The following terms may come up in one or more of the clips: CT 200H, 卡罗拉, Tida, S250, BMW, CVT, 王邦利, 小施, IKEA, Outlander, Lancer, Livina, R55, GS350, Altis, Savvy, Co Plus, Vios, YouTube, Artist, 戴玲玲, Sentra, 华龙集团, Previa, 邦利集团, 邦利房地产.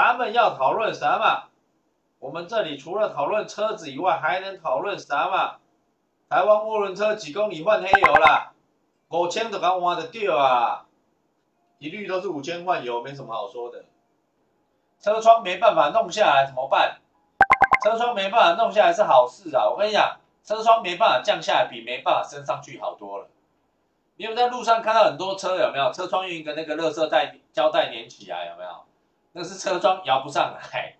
咱们要讨论什么？我们这里除了讨论车子以外，还能讨论什么？台湾涡轮车几公里换黑油啦？5000就敢换得掉啊！一律都是5000换油，没什么好说的。车窗没办法弄下来怎么办？车窗没办法弄下来是好事啊！我跟你讲，车窗没办法降下来，比没办法升上去好多了。你有没有在路上看到很多车？有没有车窗用一个那个垃圾袋胶带粘起来？有没有？那是车窗摇不上来，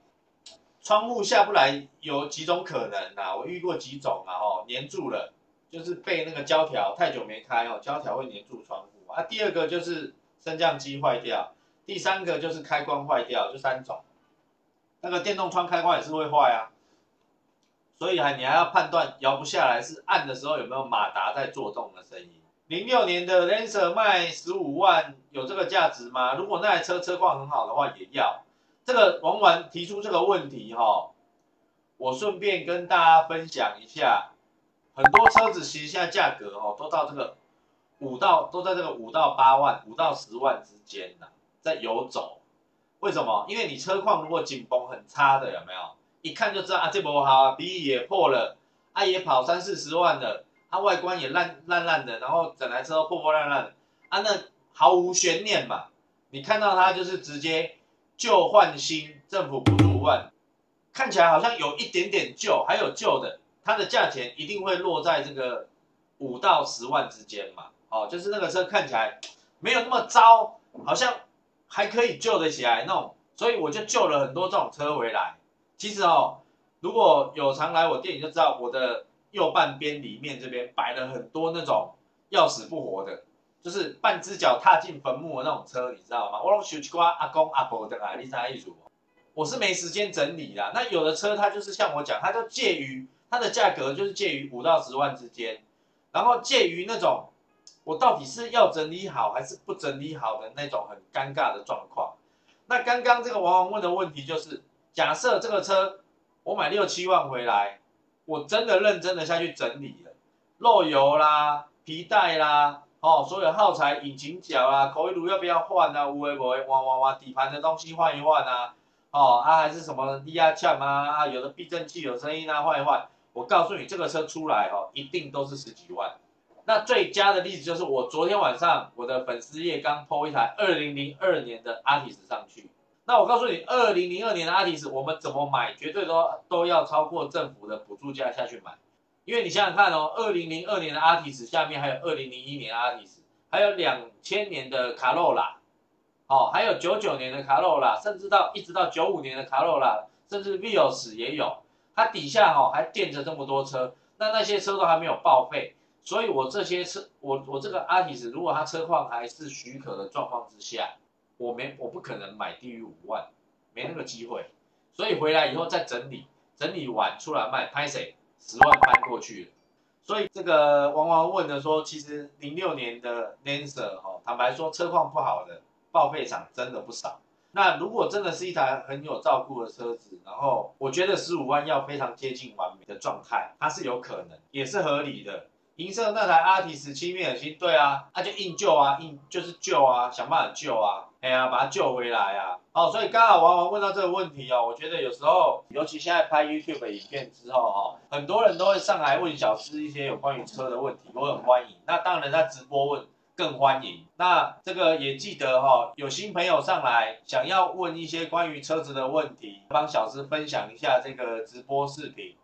窗户下不来，有几种可能啊？我遇过几种啊，吼，粘住了，就是被那个胶条太久没开哦，胶条会粘住窗户啊。第二个就是升降机坏掉，第三个就是开关坏掉，就三种。那个电动窗开关也是会坏啊，所以你还要判断摇不下来是按的时候有没有马达在作动的声音。06年的 Lancer 卖15万，有这个价值吗？如果那台车车况很好的话，也要。这个王婉提出这个问题哈，我顺便跟大家分享一下，很多车子其实现在价格哦都到这个5到8万、5到10万之间呐，在游走。为什么？因为你车况如果紧绷很差的，有没有？一看就知道啊，这不好，皮也破了，啊也跑30-40万了。它外观也烂的，然后整台车破破烂烂的，啊，那毫无悬念嘛，你看到它就是直接旧换新，政府补助5万，看起来好像有一点点旧，还有旧的，它的价钱一定会落在这个5到10万之间嘛，哦，就是那个车看起来没有那么糟，好像还可以救得起来那种，所以我就救了很多这种车回来。其实哦，如果有常来我店里就知道我的。右半边里面这边摆了很多那种要死不活的，就是半只脚踏进坟墓的那种车，你知道吗？我拢收一挂阿公阿婆的啊，你啥意思？我是没时间整理啦。那有的车它就是像我讲，它就介于它的价格就是介于5到10万之间，然后介于那种我到底是要整理好还是不整理好的那种很尴尬的状况。那刚刚这个王王问的问题就是，假设这个车我买6-7万回来。我真的认真的下去整理了，漏油啦、皮带啦、哦，所有耗材、引擎角啦、口油要不要换啊？无为不为，底盘的东西换一换啊，哦啊还是什么低压枪啊，有的避震器有声音啊，换一换。我告诉你，这个车出来哦，一定都是10几万。那最佳的例子就是我昨天晚上我的粉丝页刚 po 一台2002年的Artist上去。那我告诉你，2002年的Altis我们怎么买，绝对都要超过政府的补助价下去买，因为你想想看哦，2002年的Altis下面还有2001年的Altis，还有2000年的卡罗拉，哦，还有99年的卡罗拉，甚至到一直到95年的卡罗拉，甚至 Vios 也有，它底下哦还垫着这么多车，那些车都还没有报废，所以我这些车，我这个Altis如果它车况还是许可的状况之下。我不可能买低于5万，没那个机会，所以回来以后再整理，整理完出来卖，拍谁10万搬过去了。所以这个王王问的说，其实06年的 Lancer 哈，坦白说车况不好的报废厂真的不少。那如果真的是一台很有照顾的车子，然后我觉得15万要非常接近完美的状态，它是有可能，也是合理的。银色那台 Artist 7面很新，对啊，那就硬救啊，就是救啊，想办法救啊。哎呀，把它救回来啊！哦，所以刚好王王问到这个问题哦，我觉得有时候，尤其现在拍 YouTube 影片之后哦，很多人都会上来问小施一些有关于车的问题，我很欢迎。那当然在直播问更欢迎。那这个也记得哦，有新朋友上来想要问一些关于车子的问题，帮小施分享一下这个直播视频。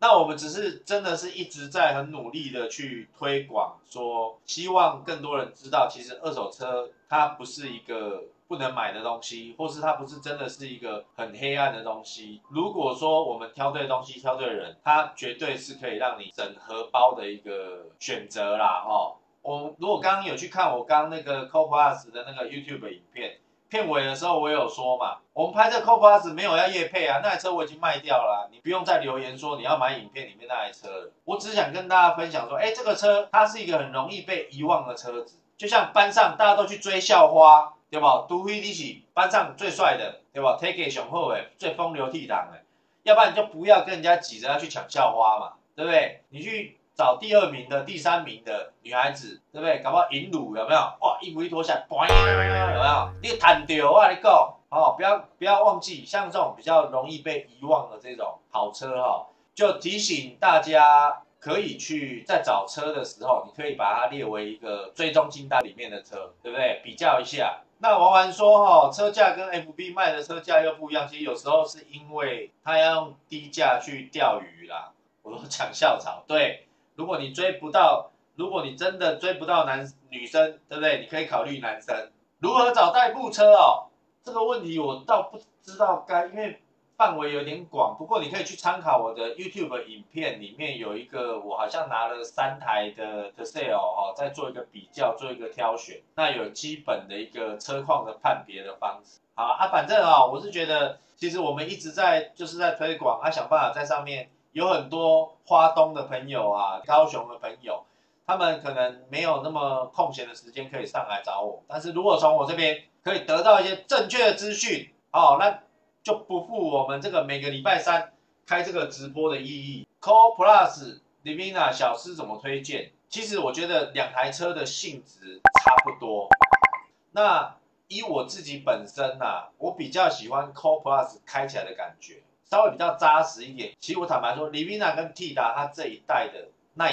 那我们只是真的是一直在很努力的去推广，说希望更多人知道，其实二手车它不是一个不能买的东西，或是它不是真的是一个很黑暗的东西。如果说我们挑对东西、挑对人，它绝对是可以让你整荷包的一个选择啦。哦，我如果刚刚有去看我刚那个 Co Plus 的那个 YouTube 影片。片尾的时候我有说嘛，我们拍这 Co Plus 没有要业配啊，那台车我已经卖掉了啊，你不用再留言说你要买影片里面那台车了。我只想跟大家分享说，哎，这个车它是一个很容易被遗忘的车子，就像班上大家都去追校花，对吧？独灰一起班上最帅的，对吧？推给雄厚哎，最风流倜傥哎，要不然你就不要跟人家挤着要去抢校花嘛，对不对？你去找第2名的、第3名的女孩子，对不对？搞不好引乳有没有？哇，衣服一脱下来，有没有？你弹掉啊！你讲，哦，不要忘记，像这种比较容易被遗忘的这种跑车哈、哦，就提醒大家可以去在找车的时候，你可以把它列为一个追踪清单里面的车，对不对？比较一下。那玩完说哈、哦，车价跟 FB 卖的车价又不一样，其实有时候是因为他要用低价去钓鱼啦，我都讲校草。对，如果你追不到，如果你真的追不到女生，对不对？你可以考虑男生如何找代步车哦。 这个问题我倒不知道该，因为范围有点广。不过你可以去参考我的 YouTube 影片，里面有一个我好像拿了3台的 sale 哦，在做一个比较，做一个挑选。那有基本的一个车况的判别的方式。好啊，反正啊、哦，我是觉得其实我们一直在推广啊，想办法在上面有很多花东的朋友啊，高雄的朋友，他们可能没有那么空闲的时间可以上来找我，但是如果从我这边 可以得到一些正确的资讯哦，那就不负我们这个每个礼拜三开这个直播的意义。Co Plus Livina 小施怎么推荐？其实我觉得2台车的性质差不多。那以我自己本身啊，我比较喜欢 Co Plus 开起来的感觉，稍微比较扎实一点。其实我坦白说 ，Livina 跟 Tida 它这一代的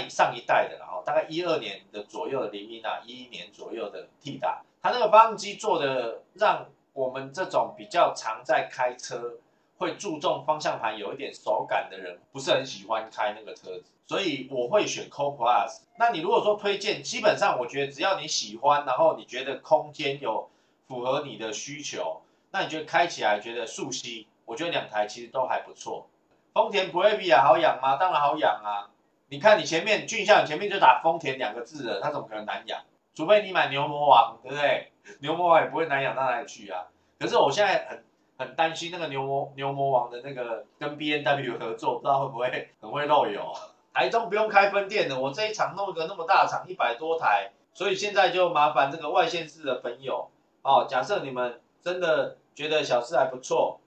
上一代的然后大概12年的左右的 Livina， 11年左右的 Tida。 它那个发动机做的，让我们这种比较常在开车会注重方向盘有一点手感的人，不是很喜欢开那个车子，所以我会选 Co Plus。那你如果说推荐，基本上我觉得只要你喜欢，然后你觉得空间有符合你的需求，那你觉得开起来觉得舒适，我觉得2台其实都还不错。丰田 Previa 好养吗？当然好养啊！你看你前面俊孝，你前面就打丰田2个字了，它怎么可能难养？ 除非你买牛魔王，对不对？牛魔王也不会难养到哪里去啊。可是我现在很担心那个牛魔王的那个跟 BMW 合作，不知道会不会很会漏油。台中不用开分店的，我这一场弄个那么大场，100多台，所以现在就麻烦这个外县市的朋友哦。假设你们真的觉得小施还不错，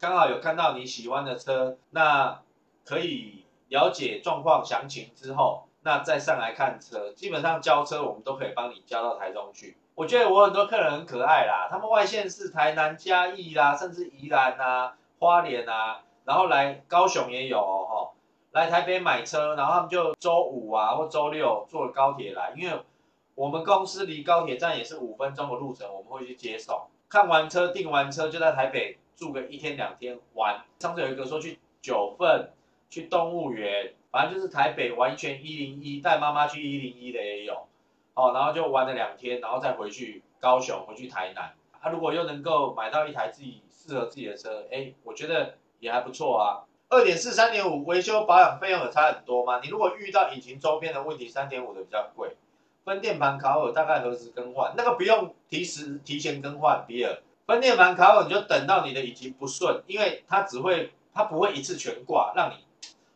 刚好有看到你喜欢的车，那可以了解状况详情之后， 那再上来看车，基本上交车我们都可以帮你交到台中去。我觉得我很多客人很可爱啦，他们外县市台南、嘉义啦，甚至宜兰啊、花莲啊，然后来高雄也有哦，来台北买车，然后他们就周5啊或周6坐高铁来，因为我们公司离高铁站也是5分钟的路程，我们会去接送。看完车、订完车就在台北住个1天2天玩。上次有一个说去9份，去动物园。 反正就是台北玩一圈101，带妈妈去101的也有，哦，然后就玩了2天，然后再回去高雄，回去台南。啊，如果又能够买到1台自己适合自己的车，哎，我觉得也还不错啊。2.4、3.5维修保养费用有差很多吗？你如果遇到引擎周边的问题，3.5的比较贵。分电盘烤耳大概何时更换？那个不用提前更换，比尔分电盘烤耳你就等到你的引擎不顺，因为它不会一次全挂让你。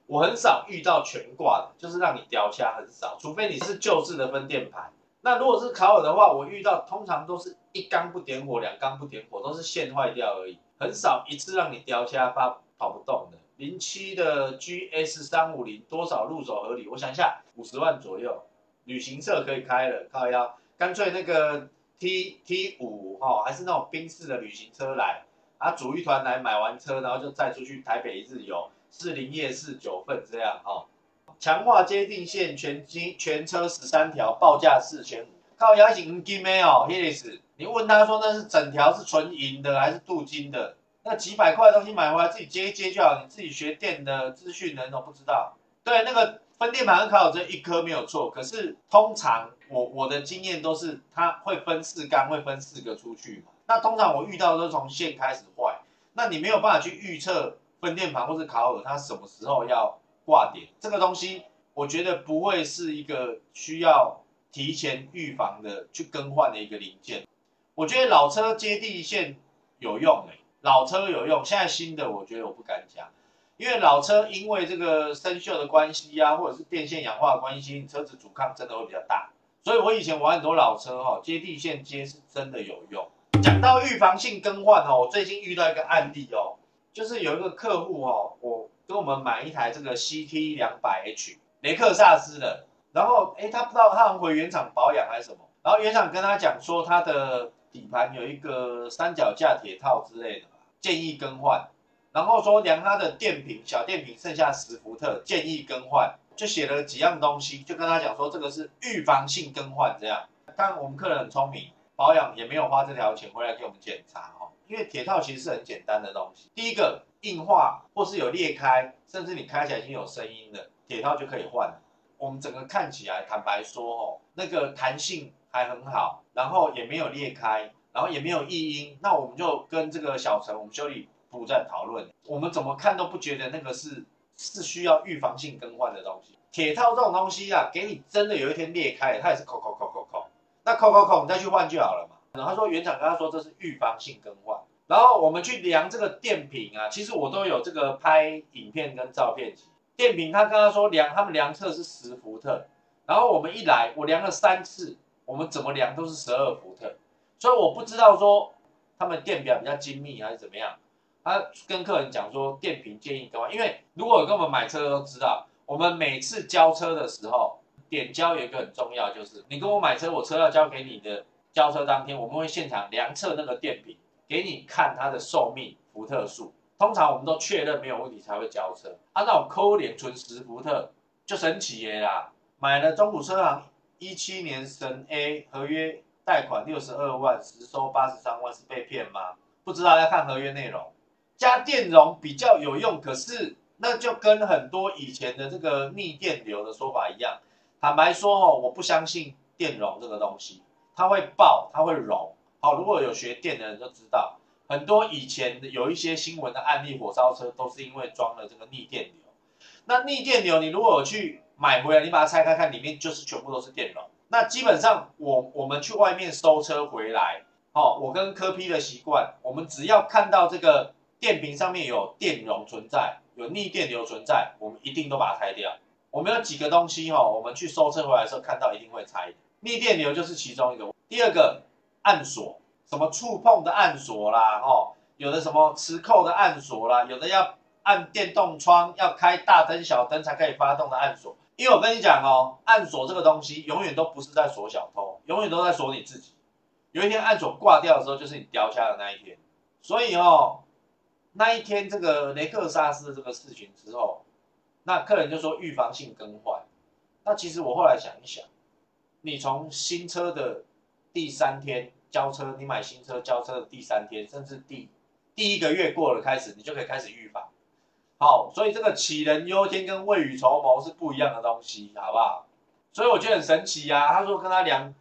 我很少遇到全挂的，就是让你掉下很少，除非你是旧式的分电盘。那如果是烤耳的话，我遇到通常都是1缸不点火，2缸不点火，都是线坏掉而已，很少一次让你掉下跑不动的。07的 GS350 多少入手合理？我想一下，50万左右。旅行社可以开了，靠腰，干脆那个 T5 哈、哦，还是那种宾士的旅行车来，啊，组一团来买完车，然后就再出去台北一日游。 士林夜市9份这样哈、哦，强化接地线全车13条，报价4000。靠牙型黄金的哦，黑历史。你问他说那是整条是纯银的还是镀金的？那几百块的东西买回来自己接一接就好，你自己学电的资讯人都不知道。对，那个分电盘烤只有1颗没有错，可是通常我的经验都是它会分4缸，会分4个出去嘛。那通常我遇到都是从线开始坏，那你没有办法去预测 分电盘或是烤耳，它什么时候要挂点？这个东西，我觉得不会是一个需要提前预防的去更换的一个零件。我觉得老车接地线有用诶、欸，老车有用。现在新的，我觉得我不敢讲，因为老车因为这个生锈的关系啊，或者是电线氧化的关系，你车子阻抗真的会比较大。所以我以前玩很多老车哈、哦，接地线接是真的有用。讲到预防性更换哦，我最近遇到一个案例哦。 就是有一个客户哦，我跟我们买1台这个 CT 200H 雷克萨斯的，然后他不知道他好像回原厂保养还是什么，然后原厂跟他讲说他的底盘有一个三角架铁套之类的嘛，建议更换。然后说量它的电瓶，小电瓶剩下10伏特，建议更换，就写了几样东西，就跟他讲说这个是预防性更换这样。但我们客人很聪明，保养也没有花这条钱回来给我们检查哦，因为铁套其实是很简单的东西，第一个硬化或是有裂开，甚至你开起来已经有声音了，铁套就可以换了。我们整个看起来，坦白说哦，那个弹性还很好，然后也没有裂开，然后也没有异音，那我们就跟这个小陈我们修理。 不在讨论，我们怎么看都不觉得那个是需要预防性更换的东西。铁套这种东西啊，给你真的有一天裂开，它也是扣，那扣，你再去换就好了嘛。然后他说原厂跟他说这是预防性更换，然后我们去量这个电瓶啊，其实我都有这个拍影片跟照片集。电瓶他跟他说量，他们量测是10伏特，然后我们一来我量了3次，我们怎么量都是12伏特，所以我不知道说他们电表比较精密还是怎么样。 他跟客人讲说，电瓶建议更换，因为如果有跟我们买车的都知道，我们每次交车的时候，点交有一个很重要，就是你跟我买车，我车要交给你的，交车当天我们会现场量测那个电瓶，给你看它的寿命伏特数，通常我们都确认没有问题才会交车。啊，那我抠脸存10伏特就神奇耶啦！买了中古车行17年神 A 合约贷款62万，实收83万是被骗吗？不知道要看合约内容。 加电容比较有用，可是那就跟很多以前的这个逆电流的说法一样。坦白说哦，我不相信电容这个东西，它会爆，它会融。好，如果有学电的人就知道，很多以前有一些新闻的案例，火烧车都是因为装了这个逆电流。那逆电流，你如果有去买回来，你把它拆开看，里面就是全部都是电容。那基本上我们去外面收车回来，哦，我跟柯 P 的习惯，我们只要看到这个。 电瓶上面有电容存在，有逆电流存在，我们一定都把它拆掉。我们有几个东西哦，我们去收车回来的时候看到一定会拆的，逆电流就是其中一个。第二个按锁，什么触碰的按锁啦，哦，有的什么磁扣的按锁啦，有的要按电动窗要开大灯小灯才可以发动的按锁。因为我跟你讲哦，按锁这个东西永远都不是在锁小偷，永远都在锁你自己。有一天按锁挂掉的时候，就是你掉下的那一天。所以哦。 那一天这个雷克萨斯这个事情之后，那客人就说预防性更换。那其实我后来想一想，你从新车的第3天交车，你买新车交车的第3天，甚至第一个月过了开始，你就可以开始预防。好，所以这个杞人忧天跟未雨绸缪是不一样的东西，好不好？所以我觉得很神奇啊。他说跟他量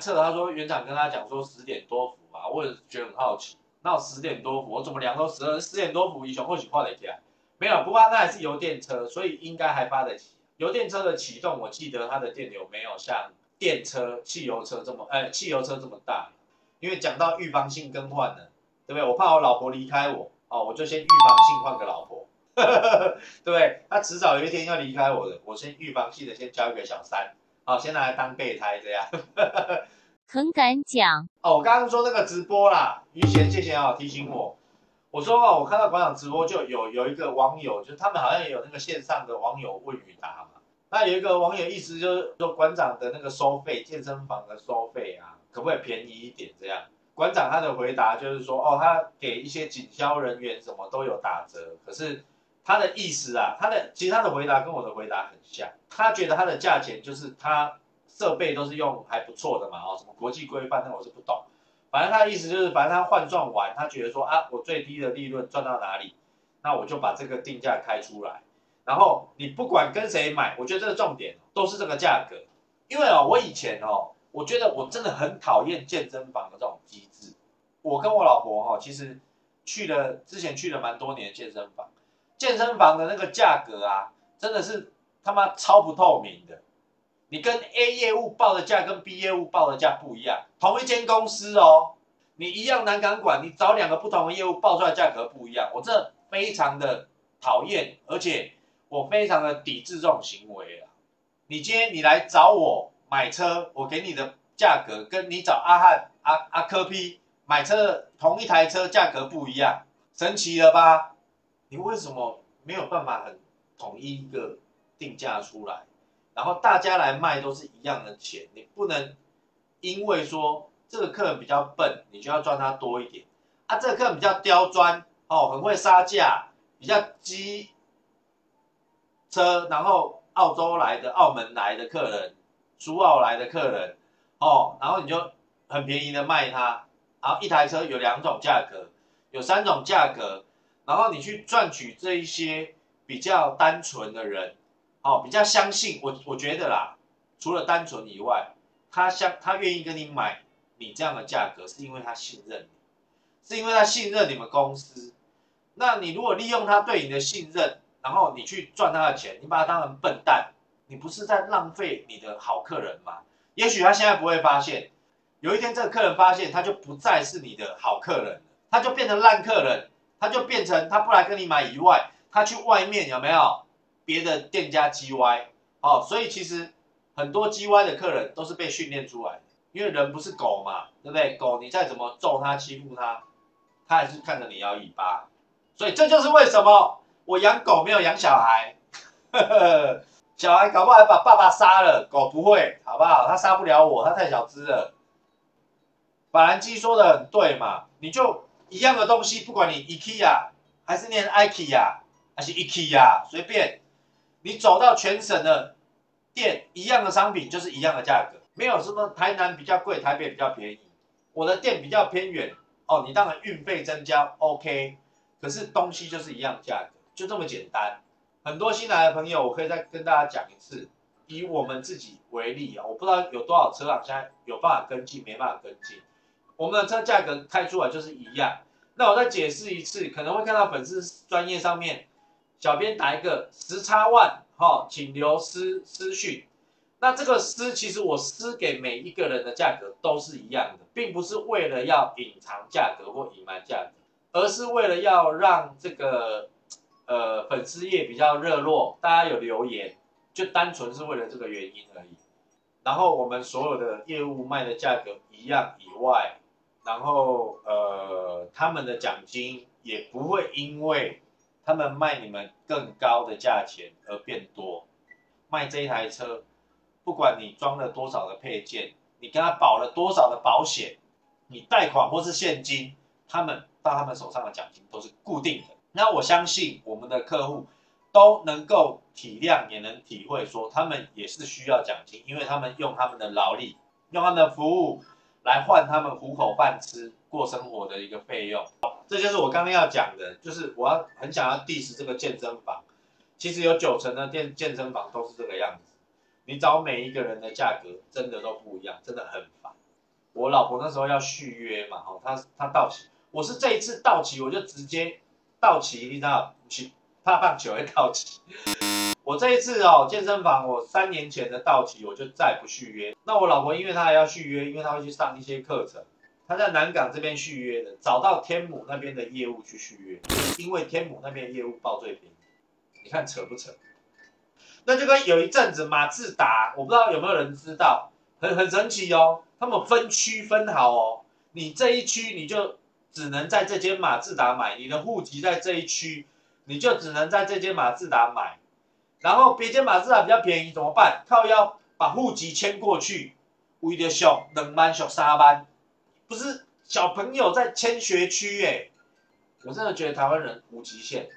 测，他说原厂跟他讲说10点多伏啊，我也觉得很好奇。 那我10点多伏，我怎么量都10点多伏以上，或许跨得起来。没有，不过那还是油电车，所以应该还发得起。油电车的启动，我记得它的电流没有像电车、汽油车这么大。因为讲到预防性更换呢，对不对？我怕我老婆离开我，哦，我就先预防性换个老婆，对不对？她迟早有一天要离开我的，我先预防性的先交一个小三，好、哦，先拿来当备胎这样。很敢讲哦！我刚刚说那个直播啦，于贤谢谢啊提醒我，我说哦，我看到馆长直播就有一个网友，就是他们好像也有那个线上的网友问与答嘛。那有一个网友意思就是说馆长的那个收费，健身房的收费啊，可不可以便宜一点这样？馆长他的回答就是说哦，他给一些警消人员什么都有打折，可是他的意思啊，其实他的回答跟我的回答很像，他觉得他的价钱就是他。 设备都是用还不错的嘛，哦，什么国际规范那我是不懂，反正他的意思就是，反正他换算完，他觉得说啊，我最低的利润赚到哪里，那我就把这个定价开出来，然后你不管跟谁买，我觉得这个重点都是这个价格，因为哦，我以前哦，我觉得我真的很讨厌健身房的这种机制，我跟我老婆哦，其实之前去了蛮多年的健身房的那个价格啊，真的是他妈超不透明的。 你跟 A 业务报的价跟 B 业务报的价不一样，同一间公司哦，你一样南港馆，你找2个不同的业务报出来价格不一样，我这非常的讨厌，而且我非常的抵制这种行为啊。你今天你来找我买车，我给你的价格跟你找阿汉、阿柯P 买车的同一台车价格不一样，神奇了吧？你为什么没有办法很统一一个定价出来？ 然后大家来卖都是一样的钱，你不能因为说这个客人比较笨，你就要赚他多一点啊。这个客人比较刁钻哦，很会杀价，比较机车，然后澳洲来的、澳门来的客人、苏澳来的客人哦，然后你就很便宜的卖他。然后一台车有2种价格，有3种价格，然后你去赚取这一些比较单纯的人，哦，比较相信我觉得啦，除了单纯以外，他愿意跟你买你这样的价格，是因为他信任你，是因为他信任你们公司。那你如果利用他对你的信任，然后你去赚他的钱，你把他当成笨蛋，你不是在浪费你的好客人吗？也许他现在不会发现。有一天，这个客人发现他就不再是你的好客人了，他就变成烂客人，他就变成他不来跟你买以外，他去外面有没有别的店家GY？哦，所以其实很多GY的客人都是被训练出来的，因为人不是狗嘛，对不对？狗你再怎么揍他、欺负他，他还是看着你摇尾巴。所以这就是为什么我养狗没有养小孩，小孩搞不好还把爸爸杀了，狗不会，好不好？他杀不了我，他太小只了。法兰基说的很对嘛，你就一样的东西，不管你 IKEA 还是念 IKEA 还是 IKEA， 随便，你走到全省的店，一样的商品就是一样的价格，没有什么台南比较贵，台北比较便宜。我的店比较偏远哦，你当然运费增加 OK， 可是东西就是一样价格，就这么简单。很多新来的朋友，我可以再跟大家讲一次，以我们自己为例啊，我不知道有多少车行现在有办法跟进，没办法跟进。我们的车价格开出来就是一样，那我再解释一次，可能会看到粉丝专页上面，小编打一个10X万，哈，请留私讯。那这个私其实我私给每一个人的价格都是一样的，并不是为了要隐藏价格或隐瞒价格，而是为了要让这个粉丝页比较热络，大家有留言，就单纯是为了这个原因而已。然后我们所有的业务卖的价格一样以外。然后他们的奖金也不会因为他们卖你们更高的价钱而变多。卖这一台车，不管你装了多少的配件，你跟他保了多少的保险，你贷款或是现金，他们手上的奖金都是固定的。那我相信我们的客户都能够体谅，也能体会说他们也是需要奖金，因为他们用他们的劳力，用他们的服务。来换他们糊口饭吃、过生活的一个费用，这就是我刚刚要讲的，就是很想要 diss 这个健身房。其实有90%的健身房都是这个样子，你找每一个人的价格真的都不一样，真的很烦。我老婆那时候要续约嘛，哦，她到期，我是这一次到期我就直接到期，你知道，怕棒球会到期。我这一次哦，健身房我3年前的到期，我就再不续约。那我老婆因为她还要续约，因为她会去上一些课程，她在南港这边续约的，找到天母那边的业务去续约，因为天母那边的业务报最便宜。你看扯不扯？那就跟有一阵子马自达，我不知道有没有人知道，很神奇哦，他们分区分好哦，你这一区你就只能在这间马自达买，你的户籍在这一区，你就只能在这间马自达买。然后别间马自达比较便宜怎么办？靠腰把户籍迁过去，为了小2万小3万，不是小朋友在迁学区欸，我真的觉得台湾人无极限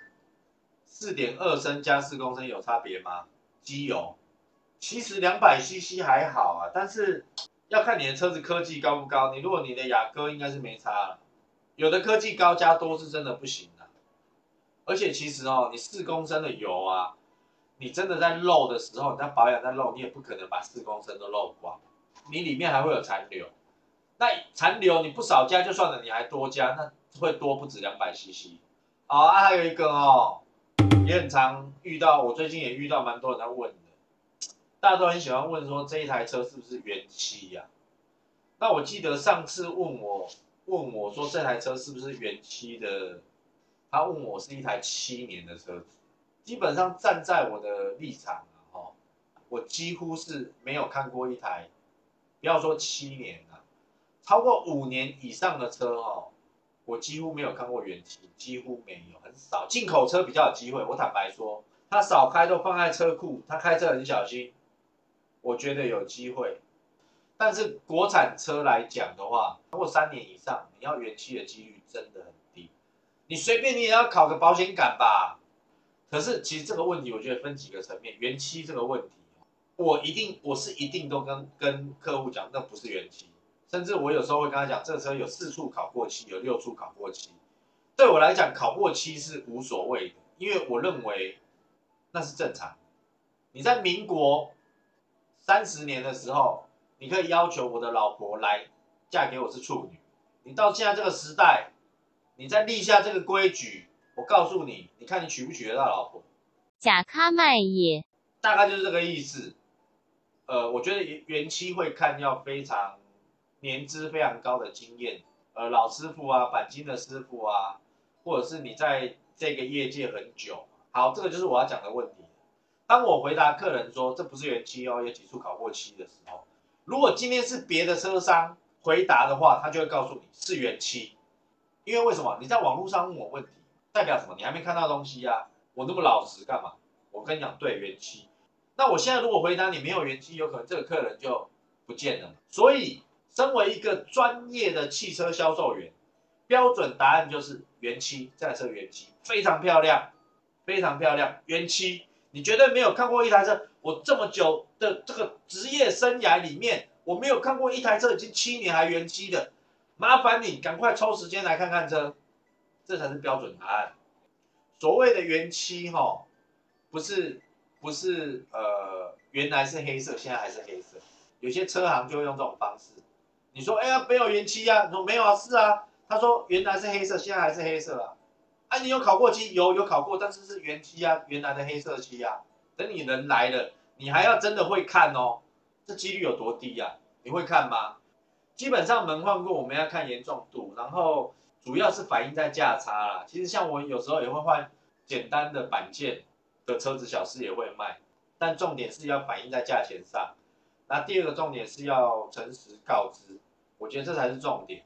，4.2升加4公升有差别吗？机油其实200cc 还好啊，但是要看你的车子科技高不高，你如果你的雅阁应该是没差了，有的科技高加多是真的不行啊。而且其实哦，你4公升的油啊。你真的在漏的时候，你在保养在漏，你也不可能把4公升都漏光，你里面还会有残留。那残留你不少加就算了，你还多加，那会多不止200cc。好啊，还有一个哦，也很常遇到，我最近也遇到蛮多人在问的，大家都很喜欢问说这一台车是不是原漆呀？那我记得上次问我说这台车是不是原漆的，他问我是一台7年的车子。基本上站在我的立场啊，我几乎是没有看过一台，不要说7年了，超过5年以上的车哦，我几乎没有看过原漆，几乎没有，很少。进口车比较有机会，我坦白说，他少开都放在车库，他开车很小心，我觉得有机会。但是国产车来讲的话，如果3年以上，你要原漆的几率真的很低。你随便你也要考个保险杆吧。可是其实这个问题，我觉得分几个层面。原漆这个问题，我是一定都跟客户讲，那不是原漆。甚至我有时候会跟他讲，这个车有4处考过漆，有6处考过漆。对我来讲，考过漆是无所谓的，因为我认为那是正常。你在民国30年的时候，你可以要求我的老婆来嫁给我是处女。你到现在这个时代，你再立下这个规矩，我告诉你，你看你娶不娶得到老婆？假咖卖也，大概就是这个意思。我觉得原漆会看要非常年资非常高的经验，老师傅啊，钣金的师傅啊，或者是你在这个业界很久。好，这个就是我要讲的问题。当我回答客人说这不是原漆哦，有几处考过漆的时候，如果今天是别的车商回答的话，他就会告诉你是原漆，因为为什么？你在网络上问我问题，代表什么？你还没看到东西啊！我那么老实干嘛？我跟你讲，对，原漆。那我现在如果回答你没有原漆，有可能这个客人就不见了。所以，身为一个专业的汽车销售员，标准答案就是原漆，这台车原漆非常漂亮，非常漂亮，原漆。你绝对没有看过一台车，我这么久的这个职业生涯里面，我没有看过一台车已经7年还原漆的。麻烦你赶快抽时间来看看车，这才是标准答案。所谓的原漆哈，不是原来是黑色，现在还是黑色。有些车行就会用这种方式。你说哎呀没有原漆啊，你说没有啊是啊，他说原来是黑色，现在还是黑色啊。啊，你有考过漆？有考过，但是是原漆啊，原来的黑色漆啊。等你人来了，你还要真的会看哦，这几率有多低啊？你会看吗？基本上门换过，我们要看严重度，然后主要是反映在价差啦。其实像我有时候也会换简单的板件的车子，小事也会卖，但重点是要反映在价钱上。那第二个重点是要诚实告知，我觉得这才是重点。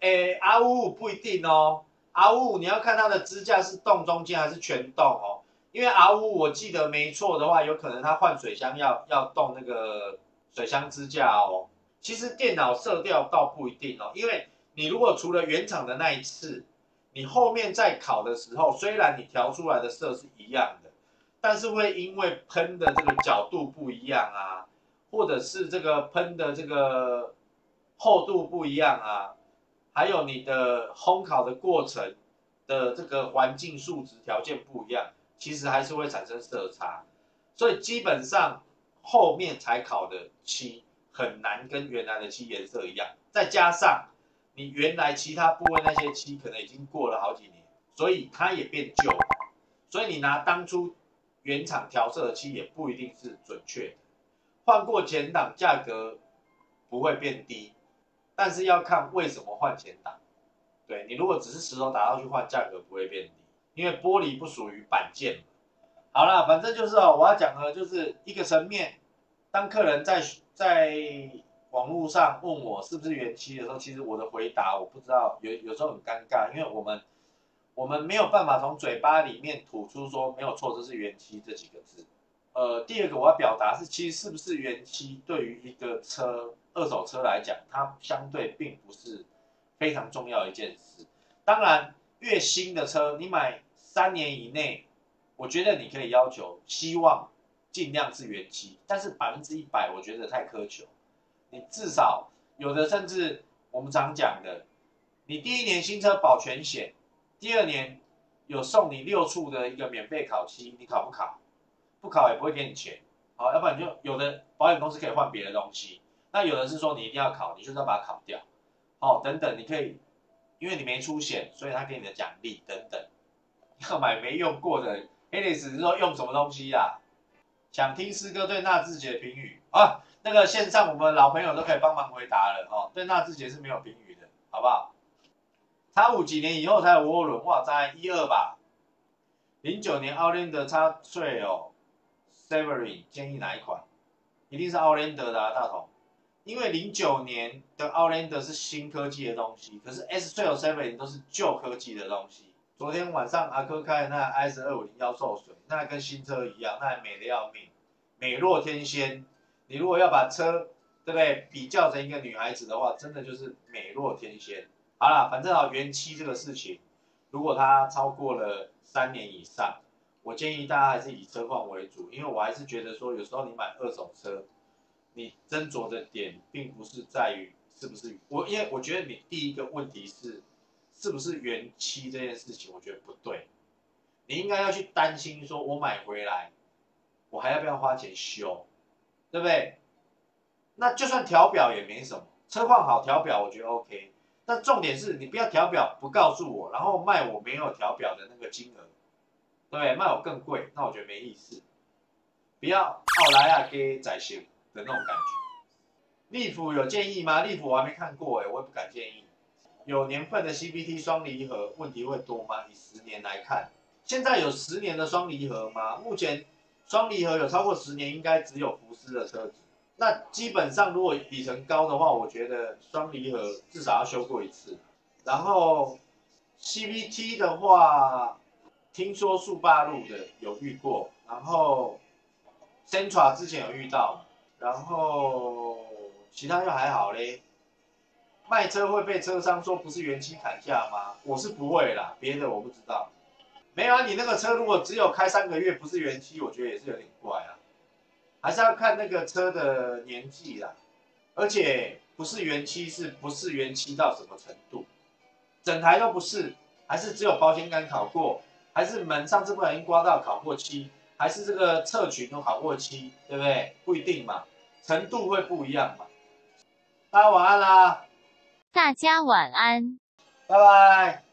哎，R55不一定哦。R55你要看它的支架是洞中间还是全洞哦，因为 R55 我记得没错的话，有可能它换水箱要动那个水箱支架哦。其实电脑色调倒不一定哦，因为你如果除了原厂的那一次，你后面在考的时候，虽然你调出来的色是一样的，但是会因为喷的这个角度不一样啊，或者是这个喷的这个厚度不一样啊。还有你的烘烤的过程的这个环境数值条件不一样，其实还是会产生色差，所以基本上后面才考的漆很难跟原来的漆颜色一样，再加上你原来其他部位那些漆可能已经过了好几年，所以它也变旧了，所以你拿当初原厂调色的漆也不一定是准确的。换过前挡价格不会变低。但是要看为什么换前挡，对，你如果只是石头打上去换，价格不会变低，因为玻璃不属于板件。好啦，反正就是哦，我要讲的就是一个层面，当客人在网络上问我是不是原漆的时候，其实我的回答我不知道，有时候很尴尬，因为我们没有办法从嘴巴里面吐出说没有错，这是原漆这几个字。第二个我要表达是，其实是不是原漆对于一个车二手车来讲，它相对并不是非常重要的一件事。当然，越新的车，你买3年以内，我觉得你可以要求，希望尽量是原漆，但是100%我觉得太苛求。你至少有的甚至我们常讲的，你第1年新车保全险，第2年有送你6处的一个免费烤漆，你考不考？不考也不会给你钱，好，要不然你就有的保险公司可以换别的东西，那有的是说你一定要考，你就是要把它考掉，好，等等，你可以，因为你没出险，所以他给你的奖励等等。要买没用过的，黑历史是说用什么东西啦？想听师哥对纳智捷的评语啊？那个线上我们老朋友都可以帮忙回答了哦，对纳智捷是没有评语的，好不好？X5几年以后才有涡轮，哇，在12吧，09年 Outlander 插税哦。Savvy 建议哪一款？一定是 Outlander 的啊，大同，因为09年的 Outlander 是新科技的东西，可是 X-trail、Savvy 都是旧科技的东西。昨天晚上阿哥开的那 S250 受损，那跟新车一样，那还美得要命，美若天仙。你如果要把车对不对？比较成一个女孩子的话，真的就是美若天仙。好啦，反正啊，原漆这个事情，如果它超过了3年以上，我建议大家还是以车况为主，因为我还是觉得说，有时候你买二手车，你斟酌的点并不是在于是不是我，因为我觉得你第一个问题是，是不是原漆这件事情，我觉得不对。 你应该要去担心，说我买回来，我还要不要花钱修，对不对？那就算调表也没什么，车况好调表我觉得 OK。但重点是你不要调表不告诉我，然后卖我没有调表的那个金额，对不对？卖我更贵，那我觉得没意思。不要奥莱啊给宰相的那种感觉。利福有建议吗？利福我还没看过哎，我也不敢建议。有年份的 CVT 双离合问题会多吗？以10年来看。 现在有10年的双离合吗？目前双离合有超过10年，应该只有福斯的车子。那基本上如果里程高的话，我觉得双离合至少要修过一次。然后 CVT 的话，听说速霸路的有遇过，然后 Sentra 之前有遇到，然后其他就还好嘞。卖车会被车商说不是原漆砍价吗？我是不会啦，别的我不知道。 没有啊，你那个车如果只有开3个月，不是原漆，我觉得也是有点怪啊，还是要看那个车的年纪啦。而且不是原漆，是不是原漆到什么程度？整台都不是，还是只有保险杆烤过，还是门上次不小心刮到烤过漆，还是这个侧裙都烤过漆，对不对？不一定嘛，程度会不一样嘛。大家晚安啦！大家晚安，拜拜。